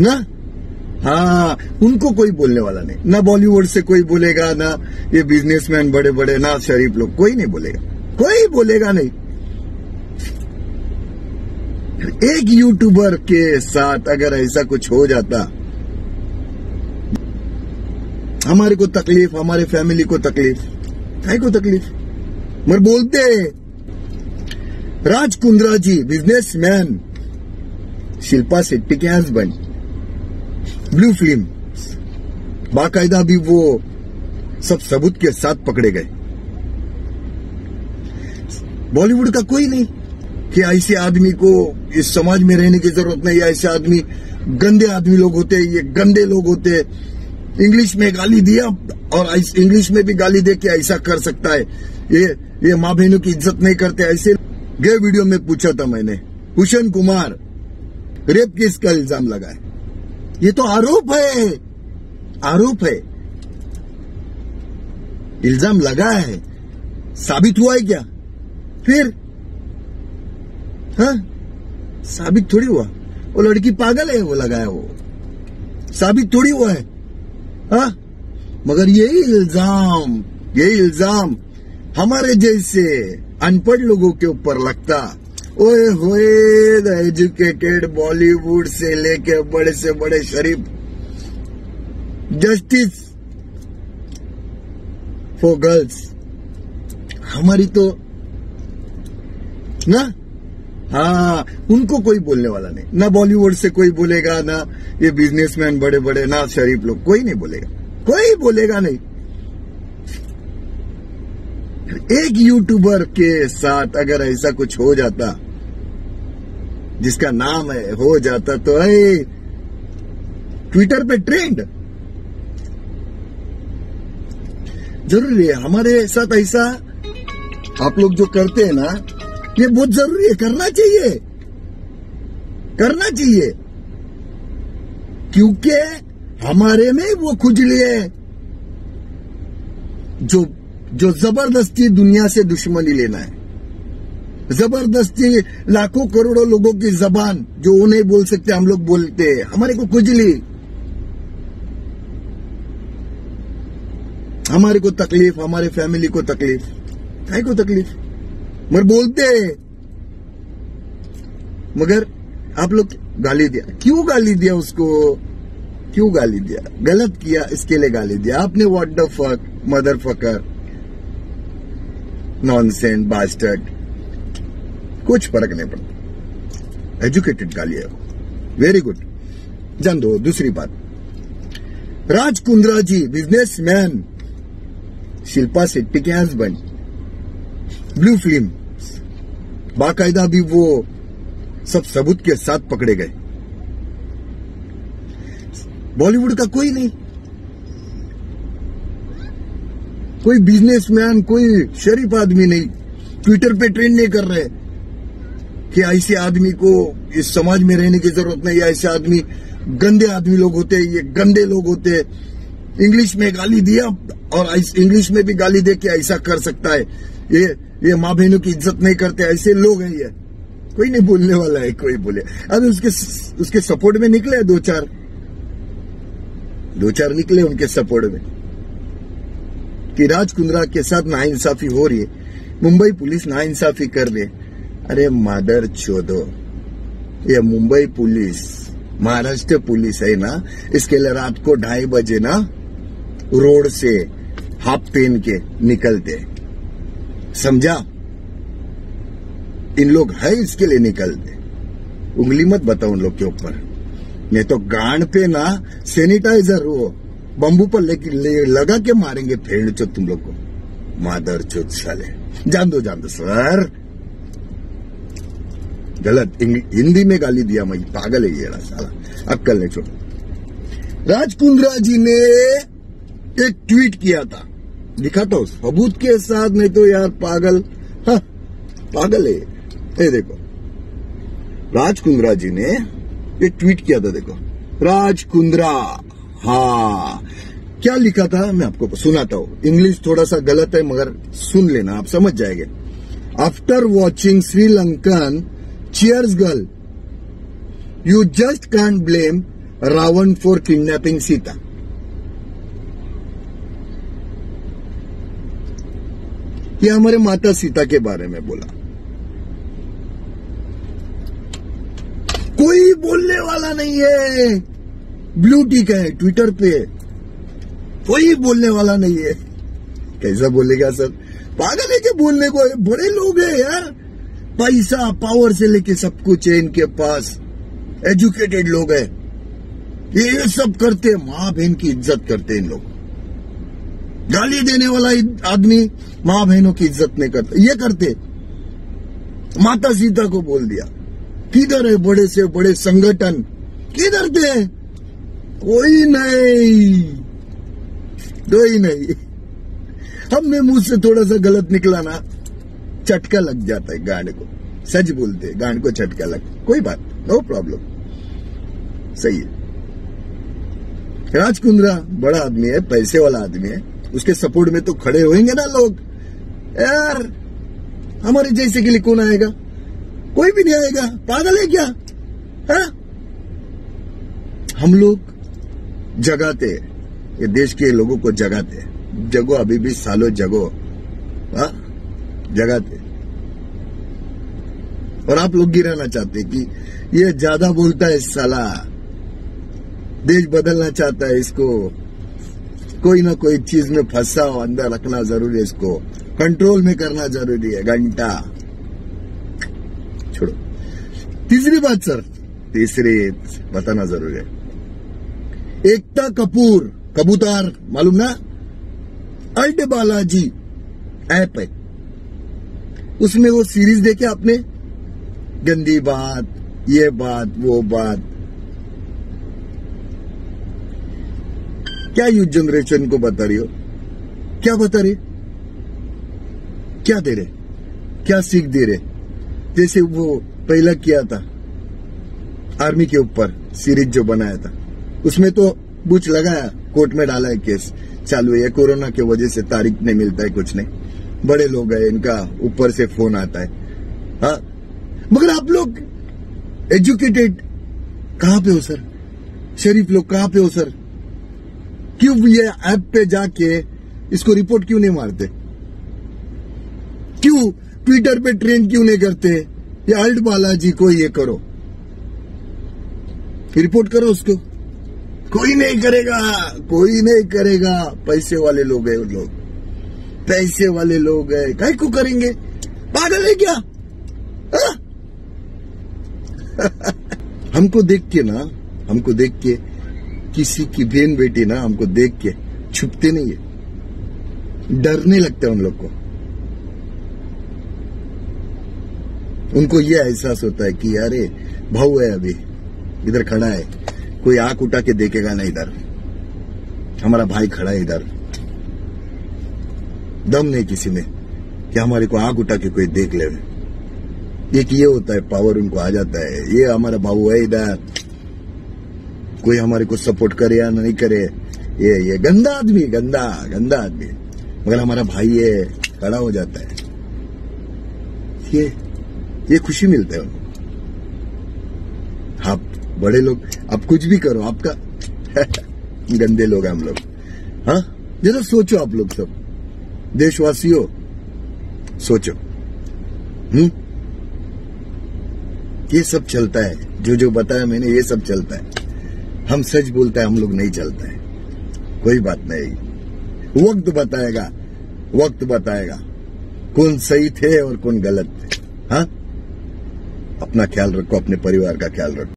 ना, हाँ, उनको कोई बोलने वाला नहीं, ना बॉलीवुड से कोई बोलेगा, ना ये बिजनेसमैन बड़े बड़े, ना शरीफ लोग, कोई नहीं बोलेगा, कोई बोलेगा नहीं। एक यूट्यूबर के साथ अगर ऐसा कुछ हो जाता, हमारे को तकलीफ, हमारे फैमिली को तकलीफ, भाई को तकलीफ। मगर बोलते राज कुंद्रा जी बिजनेसमैन, शिल्पा शेट्टी के हस्बैंड, ब्लू फिल्म बाकायदा भी वो सब सबूत के साथ पकड़े गए। बॉलीवुड का कोई नहीं कि ऐसे आदमी को इस समाज में रहने की जरूरत नहीं, ऐसे आदमी गंदे आदमी लोग होते, ये गंदे लोग होते, इंग्लिश में गाली दिया और इंग्लिश में भी गाली दे के ऐसा कर सकता है, ये माँ बहनों की इज्जत नहीं करते। ऐसे गए वीडियो में पूछा था मैंने, भूषण कुमार रेप केस का इल्जाम लगाए, ये तो आरोप है, आरोप है, इल्जाम लगा है, साबित हुआ है क्या? फिर हाँ, साबित थोड़ी हुआ, वो लड़की पागल है वो लगाया, वो साबित थोड़ी हुआ है। हाँ, मगर यही इल्जाम हमारे जैसे अनपढ़ लोगों के ऊपर लगता। ओए होए, द एजुकेटेड, बॉलीवुड से लेके बड़े से बड़े शरीफ, जस्टिस फॉर गर्ल्स, हमारी तो ना, हाँ, उनको कोई बोलने वाला नहीं, ना बॉलीवुड से कोई बोलेगा, ना ये बिजनेसमैन बड़े बड़े, ना शरीफ लोग, कोई नहीं बोलेगा, कोई बोलेगा नहीं। एक यूट्यूबर के साथ अगर ऐसा कुछ हो जाता, जिसका नाम है, हो जाता तो है ट्विटर पे ट्रेंड। जरूरी है हमारे साथ ऐसा, आप लोग जो करते हैं ना, ये बहुत जरूरी है, करना चाहिए, करना चाहिए, क्योंकि हमारे में वो खुजली है जो जबरदस्ती दुनिया से दुश्मनी लेना है, जबरदस्ती लाखों करोड़ों लोगों की जबान जो वो नहीं बोल सकते हम लोग बोलते हैं, हमारे को खुजली, हमारे को तकलीफ, हमारे फैमिली को तकलीफ, भाई को तकलीफ, मगर बोलते हैं। मगर आप लोग गाली दिया, क्यों गाली दिया उसको, क्यों गाली दिया? गलत किया इसके लिए गाली दिया आपने। What the fuck, motherfucker, nonsense, bastard, कुछ फर्क नहीं पड़ता, एजुकेटेड गाली है वो, वेरी गुड, जान दो। दूसरी बात, राज कुंद्रा जी बिजनेसमैन, शिल्पा शेट्टी के हस्बैंड, ब्लू फिल्म बाकायदा भी वो सब सबूत के साथ पकड़े गए। बॉलीवुड का कोई नहीं, कोई बिजनेसमैन, कोई शरीफ आदमी नहीं, ट्विटर पे ट्रेंड नहीं कर रहे कि ऐसे आदमी को इस समाज में रहने की जरूरत नहीं, ऐसे आदमी गंदे आदमी लोग होते, ये गंदे लोग होते, इंग्लिश में गाली दिया और इंग्लिश में भी गाली दे के ऐसा कर सकता है, ये माँ बहनों की इज्जत नहीं करते, ऐसे लोग हैं, ये कोई नहीं बोलने वाला है, कोई बोले। अब उसके सपोर्ट में निकले दो चार निकले उनके सपोर्ट में कि राज कुंद्रा के साथ नाइंसाफी हो रही है, मुंबई पुलिस नाइंसाफी कर रही है। अरे मादर चोदो, ये मुंबई पुलिस महाराष्ट्र पुलिस है ना, इसके लिए रात को 2:30 बजे ना रोड से हाफ पहन के निकलते, समझा? इन लोग है इसके लिए निकलते, उंगली मत बताओ उन लोग के ऊपर, नहीं तो गांड पे ना सैनिटाइजर हो बम्बू पर लगा के मारेंगे फेड़ चो तुम लोग को, मादर चोद साले। जान दो सर, गलत हिंदी में गाली दिया, मैं पागल है ये साला, अक्कल नहीं छोड़। राज कुंद्रा जी ने एक ट्वीट किया था, दिखा तो सबूत के साथ, नहीं तो यार पागल, हाँ, पागल है ये। देखो, राज कुंद्रा जी ने ये ट्वीट किया था, देखो, राज कुंद्रा, हाँ, क्या लिखा था मैं आपको सुनाता हूँ, इंग्लिश थोड़ा सा गलत है मगर सुन लेना, आप समझ जाएंगे। After watching Sri Lankan cheers girl, you just can't blame Ravan for kidnapping Sita. यह हमारे माता सीता के बारे में बोला। कोई बोलने वाला नहीं है, ब्लू टिक है ट्विटर पे, कोई बोलने वाला नहीं है। कैसा बोलेगा सर, पागल है क्या बोलने को? बड़े लोग हैं यार, पैसा पावर से लेके सब कुछ है इनके पास, एजुकेटेड लोग हैं, ये सब करते, माँ बहन की इज्जत करते इन लोग। गाली देने वाला आदमी माँ बहनों की इज्जत नहीं करता, ये करते। माता सीता को बोल दिया, किधर है बड़े से बड़े संगठन, किधर थे? कोई नहीं, कोई नहीं। हमने मुंह से थोड़ा सा गलत निकला ना, चटका लग जाता है गांड को। सच बोलते, गांड को चटका लग, कोई बात, नो प्रॉब्लम, सही है। राज कुंद्रा बड़ा आदमी है, पैसे वाला आदमी है, उसके सपोर्ट में तो खड़े होंगे ना लोग। यार हमारे जैसे के लिए कौन आएगा? कोई भी नहीं आएगा, पागल है क्या? हा? हम लोग जगाते हैं, ये देश के लोगों को जगाते हैं, जगो अभी भी सालों जगो, हा? जगाते। और आप लोग गिराना चाहते कि ये ज्यादा बोलता है साला, देश बदलना चाहता है, इसको कोई ना कोई चीज में फंसा हो, अंदर रखना जरूरी है, इसको कंट्रोल में करना जरूरी है। घंटा छोड़ो। तीसरी बात सर, तीसरी बताना जरूरी है। एकता कपूर, कबूतर मालूम ना, अल्ट बालाजी ऐप है, उसमें वो सीरीज देखे आपने, गंदी बात, ये बात, वो बात, क्या यूथ जनरेशन को बता रही हो? क्या बता रही, क्या दे रहे, क्या सीख दे रहे? जैसे वो पहला किया था आर्मी के ऊपर सीरीज जो बनाया था, उसमें तो बूच लगाया, कोर्ट में डाला है केस, चालू है। कोरोना के वजह से तारीख नहीं मिलता है, कुछ नहीं, बड़े लोग हैं, इनका ऊपर से फोन आता है। हाँ, मगर आप लोग एजुकेटेड कहाँ पे हो सर? शरीफ लोग कहाँ पे हो सर? क्यों ये ऐप पे जाके इसको रिपोर्ट क्यों नहीं मारते? क्यों ट्विटर पे ट्रेंड क्यों नहीं करते? ये अल्ट बालाजी को ये करो, रिपोर्ट करो उसको, कोई नहीं करेगा, कोई नहीं करेगा। पैसे वाले लोग हैं वो लोग, पैसे वाले लोग हैं, काहे को करेंगे? पागल है क्या? हमको देख के ना, हमको देख के किसी की बहन बेटी ना, हमको देख के छुपते नहीं है, डरने लगता है उन लोग को। उनको यह एहसास होता है कि अरे भाव है, अभी इधर खड़ा है, कोई आंख उठा के देखेगा ना, इधर हमारा भाई खड़ा है, इधर दम नहीं किसी में कि हमारे को आंख उठा के कोई देख ले। एक ये होता है पावर उनको आ जाता है, ये हमारा भाव है, इधर कोई हमारे को सपोर्ट करे या नहीं करे, ये गंदा आदमी, गंदा गंदा आदमी, मगर हमारा भाई ये खड़ा हो जाता है, ये खुशी मिलता है उनको। आप बड़े लोग, आप कुछ भी करो, आपका गंदे लोग हम लोग। हाँ, जरा सोचो आप लोग सब देशवासियों, सोचो। ये सब चलता है, जो जो बताया मैंने, ये सब चलता है। हम सच बोलते हैं, हम लोग नहीं चलते हैं, कोई बात नहीं, वक्त बताएगा, वक्त बताएगा कौन सही थे और कौन गलत थे। हाँ, अपना ख्याल रखो, अपने परिवार का ख्याल रखो।